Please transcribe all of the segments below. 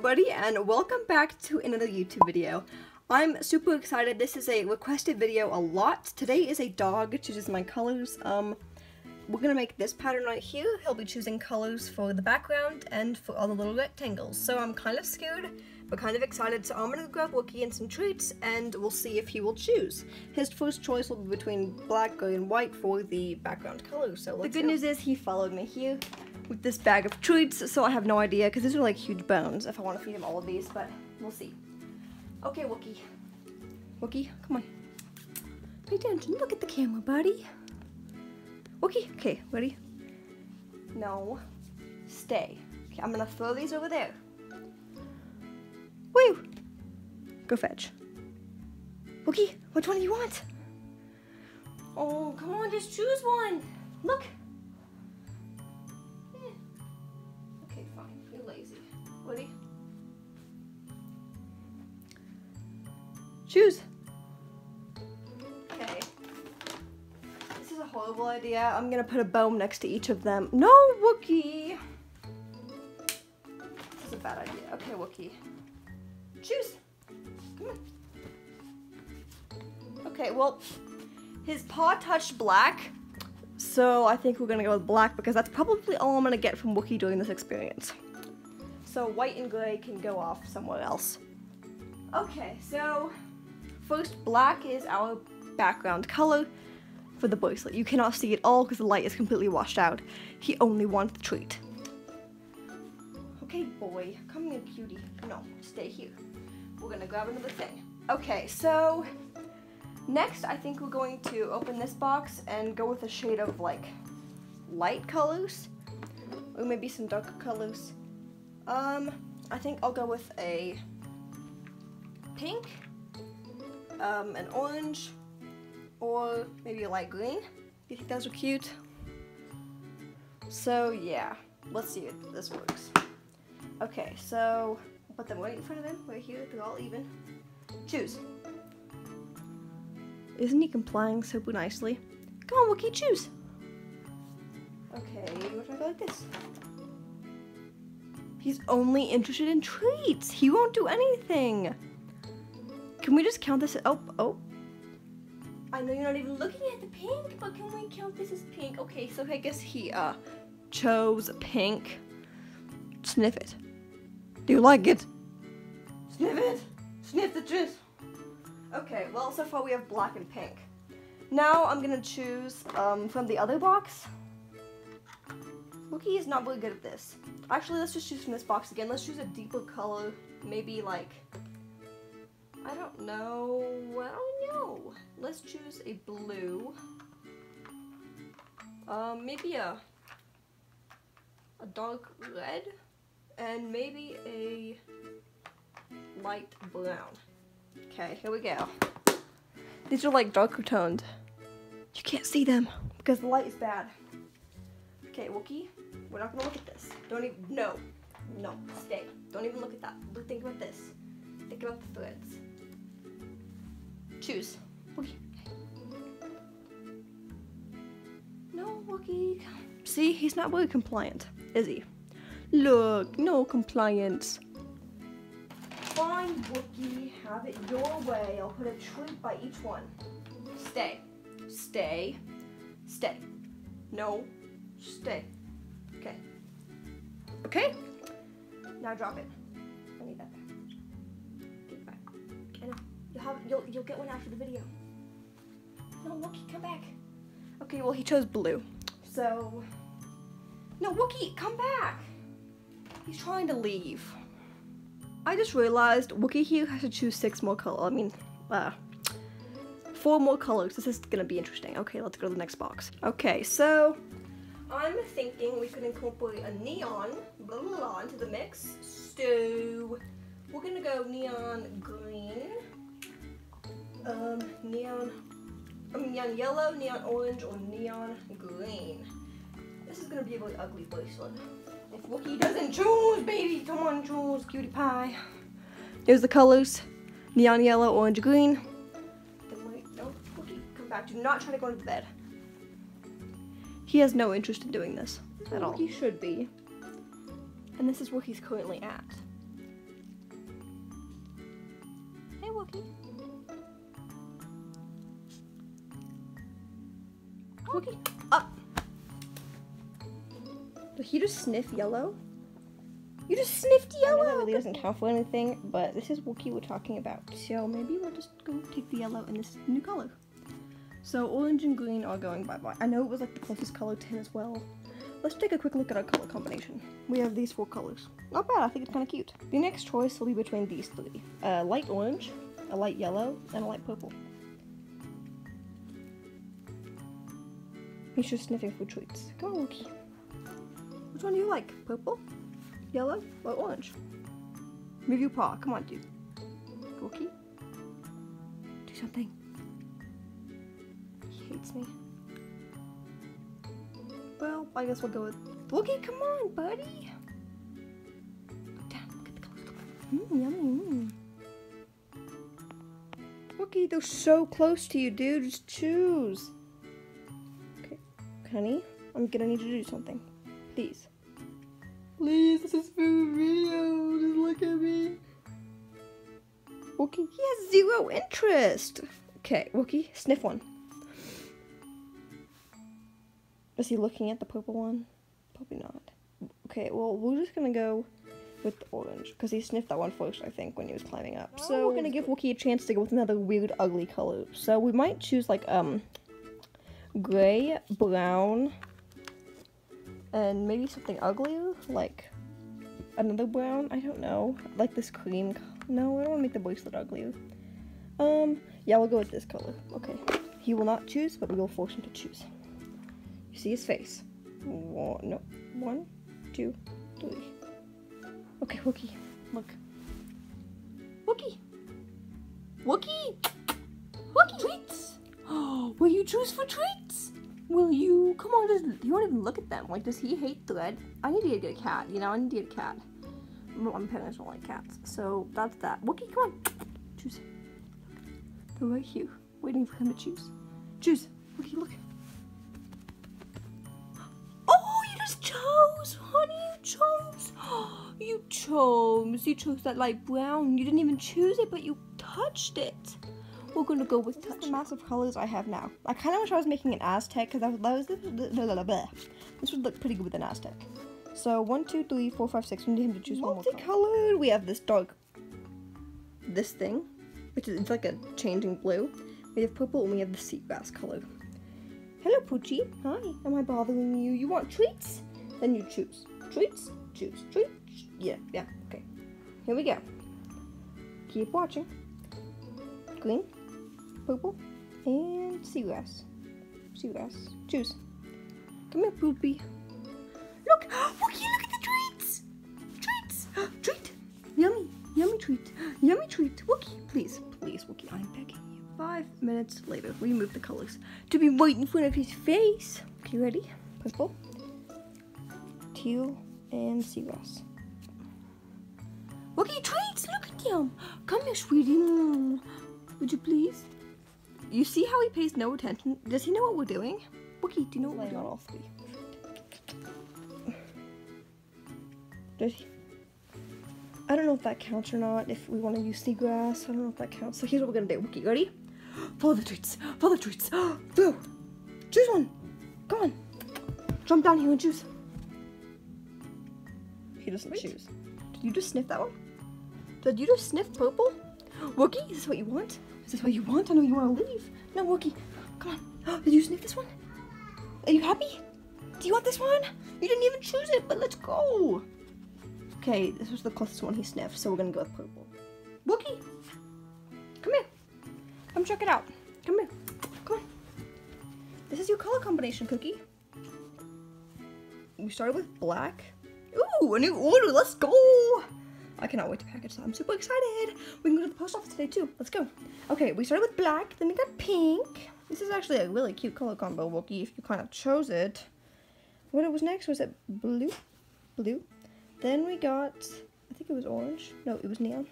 everybody, and welcome back to another YouTube video. I'm super excited. This is a requested video a lot. Today is a dog chooses my colors. We're gonna make this pattern right here. He'll be choosing colors for the background and for all the little rectangles. So I'm kind of scared, but kind of excited. So I'm gonna grab Wookie and some treats, and we'll see if he will choose. His first choice will be between black, gray, and white for the background color. So let's go. The good news is he followed me here with this bag of treats, so I have no idea, because these are like huge bones if I want to feed him all of these, but we'll see. Okay, Wookie. Wookie, come on. Pay attention. Look at the camera, buddy. Wookie, okay, ready? No. Stay. Okay, I'm gonna throw these over there. Woo! Go fetch. Wookie, which one do you want? Oh, come on, just choose one. Look. Ready? Choose. Okay. This is a horrible idea. I'm gonna put a bone next to each of them. No, Wookie! This is a bad idea. Okay, Wookie. Choose. Come on. Okay, well, his paw touched black, so I think we're gonna go with black because that's probably all I'm gonna get from Wookie during this experience. So white and gray can go off somewhere else. Okay, so first black is our background color for the bracelet. You cannot see it all because the light is completely washed out. He only wants the treat. Okay, boy, come here, cutie. No, stay here. We're gonna grab another thing. Okay, so next I think we're going to open this box and go with a shade of like light colors or maybe some darker colors. I think I'll go with a pink, an orange, or maybe a light green. You think those are cute? So yeah, let's see if this works. Okay, so I'll put them right in front of them, right here, they're all even. Choose. Isn't he complying super nicely? Come on, Wookie, choose. Okay, we're gonna go like this. He's only interested in treats. He won't do anything. Can we just count this? Oh. I know you're not even looking at the pink, but can we count this as pink? Okay, so I guess he chose pink. Sniff it. Do you like it? Sniff it. Sniff the juice. Okay, well, so far we have black and pink. Now I'm gonna choose from the other box. Wookie is not really good at this. Actually, let's just choose from this box again. Let's choose a deeper color. Maybe like, I don't know. Let's choose a blue. Maybe a dark red and maybe a light brown. Okay, here we go. These are like darker toned. You can't see them because the light is bad. Okay, Wookie, we're not gonna look at this. Don't even, no, stay. Don't even look at that. Think about this. Think about the threads. Choose. Wookie. No, Wookie. See, he's not really compliant, is he? Look, no compliance. Fine, Wookie, have it your way. I'll put a treat by each one. Stay, stay, stay. No. Stay. Okay. Okay? Now drop it. I need that back. Get it back. I know. You'll get one after the video. No, Wookie, come back. Okay, well, he chose blue. So... No, Wookie, come back! He's trying to leave. I just realized Wookie here has to choose four more colors. This is gonna be interesting. Okay, let's go to the next box. Okay, so... I'm thinking we could incorporate a neon into the mix, so we're gonna go neon green, neon yellow, neon orange, or neon green. This is gonna be a really ugly bracelet. If Wookie doesn't choose, baby, come on, choose, cutie pie. Here's the colors: neon yellow, orange, green. Then wait, no, Wookie, come back. Do not try to go into bed. He has no interest in doing this at all. He should be. And this is where he's currently at. Hey, Wookie. Wookie, up. Did he just sniff yellow? You just sniffed yellow! I know that really doesn't count for anything, but this is Wookie we're talking about. So maybe we'll just go take the yellow and this new color. So orange and green are going bye-bye. I know it was like the closest color to him as well. Let's take a quick look at our color combination. We have these four colors. Not bad, I think it's kind of cute. The next choice will be between these three. A light orange, a light yellow, and a light purple. He's just sniffing for treats. Come on, Wookie. Which one do you like? Purple? Yellow or orange? Move your paw. Come on, dude. Wookie, do something. He hates me. Well, I guess we'll go with Wookie. Come on, buddy. Look down. Look at the colors. Yummy. Wookie, they're so close to you, dude. Just choose. Okay, honey, I'm gonna need you to do something. Please. Please, this is for a video, just look at me. Wookie, he has zero interest. Okay, Wookie, sniff one. Is he looking at the purple one? Probably not. Okay, well, we're just gonna go with the orange, because he sniffed that one first, I think, when he was climbing up. So we're gonna give Wookie a chance to go with another weird, ugly color. So we might choose, like, gray, brown, and maybe something uglier, like another brown, I don't know, like this cream, no, I don't want to make the bracelet uglier. Yeah, we'll go with this color. Okay, he will not choose, but we will force him to choose. You see his face. One, two, three. Okay, Wookie, look. Wookie! Treats! Oh, will you choose for treats? Will you? Come on, you won't even look at them. Like, does he hate thread? I need to get a cat, you know? I need to get a cat. My parents don't like cats, so that's that. Wookie, come on. Choose. Look. They're right here, waiting for him to choose. Choose. Wookie, look. Oh, you just chose, honey. You chose. You chose that light brown. You didn't even choose it, but you touched it. We're going to go with touch. This is the massive colors I have now. I kind of wish I was making an Aztec, because this would look pretty good with an Aztec. So 1, 2, 3, 4, 5, 6. We need him to choose one more color. Multicolored. We have this dog. This thing, which is, it's like a changing blue. We have purple, and we have the sea grass color. Hello, Poochie. Hi. Am I bothering you? You want treats? Then you choose. Treats. Choose. Treats. Yeah. Okay. Here we go. Keep watching. Green, purple, and seagrass. Choose. Come here, Poopy. Look! Wookie, look at the treats! Treat! Yummy treat! Wookie, please, Wookie, I'm begging you. 5 minutes later, we move the colors to be right in front of his face. Okay, ready? Purple, teal, and seagrass. Wookie, treats! Look at them! Come here, sweetie. Would you please? You see how he pays no attention? Does he know what we're doing? Wookie, do you know what we're doing? All three. Does he? I don't know if that counts or not, if we want to use seagrass. I don't know if that counts. So here's what we're going to do. Wookie, ready? Follow the treats. Throw. Choose one. Come on. Jump down here and choose. He doesn't choose. Did you just sniff that one? Did you just sniff purple? Wookie, is this what you want? I know you want to leave. No, Wookie, come on. Did you sniff this one? Are you happy? Do you want this one? You didn't even choose it, but let's go. Okay, this was the closest one he sniffed, so we're going to go with purple. Wookie, come here. Come check it out. Come here. Come on. This is your color combination, Cookie. We started with black. Ooh, a new order. Let's go. I cannot wait to package that. I'm super excited. We can go to the post office today too. Let's go. Okay, we started with black, then we got pink. This is actually a really cute color combo, Wookie, if you kind of chose it. What was next? Was it blue? Then we got, I think it was orange. No, it was neon.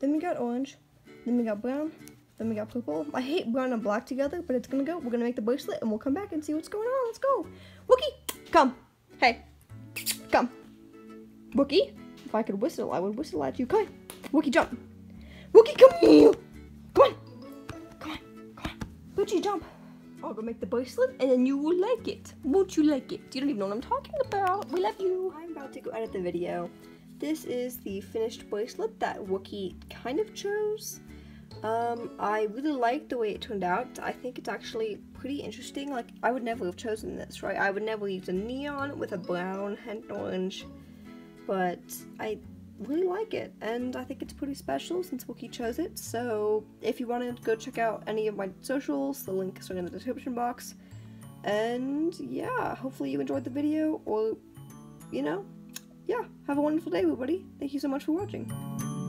Then we got orange. Then we got brown. Then we got purple. I hate brown and black together, but it's gonna go. We're gonna make the bracelet and we'll come back and see what's going on. Let's go. Wookie, come. Hey, come. Wookie. If I could whistle, I would whistle at you. Come on. Wookie, jump. Wookie, come here. Come on. Come on. Come on. Wookie, jump. I'll go make the bracelet and then you will like it. Won't you like it? You don't even know what I'm talking about. We love you. I'm about to go edit the video. This is the finished bracelet that Wookie kind of chose. I really like the way it turned out. I think it's actually pretty interesting. Like, I would never have chosen this, right? I would never use a neon with a brown and orange. But I really like it, and I think it's pretty special since Wookie chose it. So if you want to go check out any of my socials, the link is in the description box. And yeah, hopefully you enjoyed the video, or, you know, yeah, have a wonderful day, everybody. Thank you so much for watching.